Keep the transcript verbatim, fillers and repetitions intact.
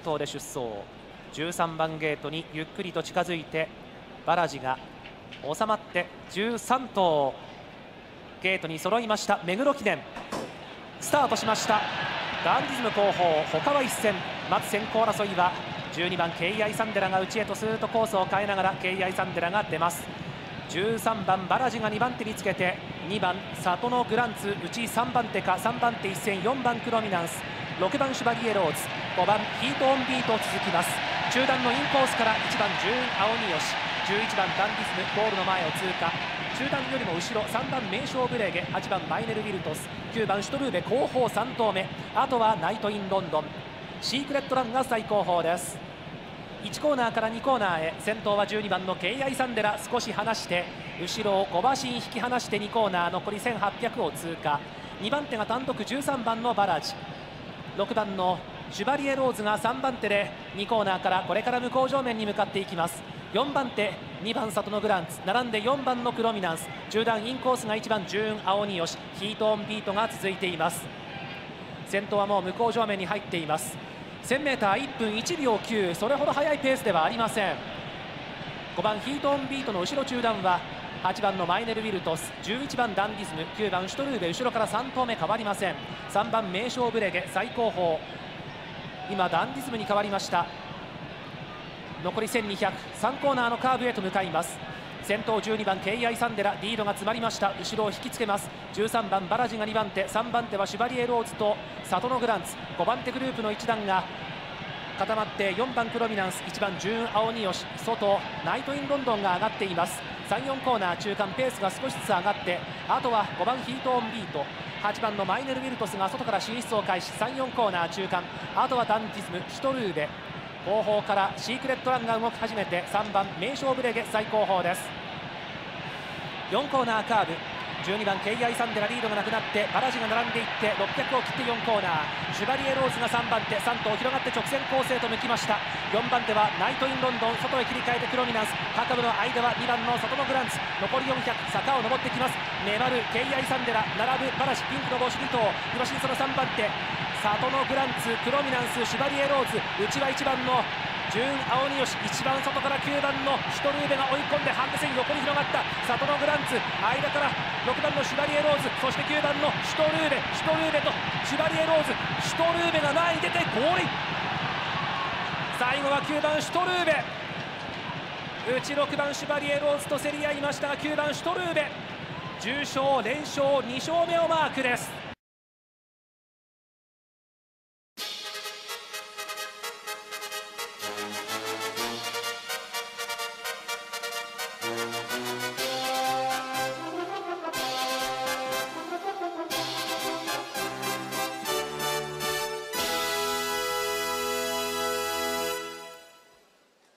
頭で出走、じゅうさんばんゲートにゆっくりと近づいてバラジが収まってじゅうさん頭ゲートに揃いました。目黒記念スタートしました。ガンディズム後方、他は一戦、まず先行争いはじゅうにばんケイアイサンデラが内へとスーッとコースを変えながらケイアイサンデラが出ます。じゅうさんばんバラジがにばん手につけて、にばん里のグランツ、うちさんばん手か、さんばん手一戦、よんばんクロミナンス、ろくばんシュバリエローズ、ごばんヒートオンビート続きます。中段のインコースからいちばんじゅう青によし、じゅういちばんダンディズムゴールの前を通過、中段よりも後ろさんばん名勝ブレーゲ、はちばんマイネル・ウィルトス、きゅうばんシュトルーベ後方さん投目、あとはナイト・イン・ロンドン、シークレットランが最後方です。いちコーナーからにコーナーへ、先頭はじゅうにばんのケイアイサンデラ、少し離して後ろを小橋に引き離してにコーナー残りせんはっぴゃくを通過、にばん手が単独じゅうさんばんのバラジ、ろくばんのシュバリエローズがさんばん手でにコーナーからこれから向こう正面に向かっていきます。よんばん手にばん里のグランツ並んでよんばんのクロミナンス、中段インコースがいちばんジューン青によし、ヒートオンビートが続いています。先頭はもう向こう正面に入っています。 せんメーターいっぷんいちびょうきゅう、それほど速いペースではありません。ごばんヒートオンビートの後ろ中段ははちばんのマイネル・ウィルトス、じゅういちばんダンディズム、きゅうばんシュトルーベ、後ろからさん投目変わりません。さんばん名勝ブレゲ最後方、今ダンディズムに変わりました。残りせんにひゃく、さんコーナーのカーブへと向かいます。先頭じゅうにばんケイアイサンデラ、リードが詰まりました。後ろを引きつけます。じゅうさんばんバラジがにばん手、さんばん手はシュバリエローズと里のグランツ、ごばん手グループの一団が固まって、よんばんクロミナンス、いちばんジューン青によし、外ナイトインロンドンが上がっています。さん、よんコーナー中間ペースが少しずつ上がって、あとはごばんヒートオンビート、はちばんのマイネル・ウィルトスが外から進出を開始、さん、よんコーナー中間、あとはダンディズムシュトルーベ、後方からシークレットランが動き始めて、さんばん名勝ブレゲ最後方です。よんコーナーカーブ、じゅうにばんケイアイサンデラリードがなくなって、バラジが並んでいってろっぴゃくを切ってよんコーナー、シュバリエローズがさんばん手さん頭広がって直線コースへと向きました。よんばん手はナイト・イン・ロンドン、外へ切り替えてクロミナンス、各部の間はにばんの外のグランツ、残りよんひゃく坂を登ってきます。粘るケイアイサンデラ、並ぶバラジ、ピンクの帽子に頭、今新そのさんばん手里のグランツ、クロミナンス、シュバリエローズ、内はいちばんのジューン・青によし、一番外からきゅうばんのシュトルーベが追い込んで、ハンデ線横に広がった里のグランツ、間からろくばんのシュバリエローズ、そしてきゅうばんのシュトルーベ、シュトルーベとシュバリエローズ、シュトルーベが前に出てゴール、最後はきゅうばんシュトルーベ、うちろくばんシュバリエローズと競り合いましたが、きゅうばんシュトルーベ、じゅう勝連勝に勝目をマークです。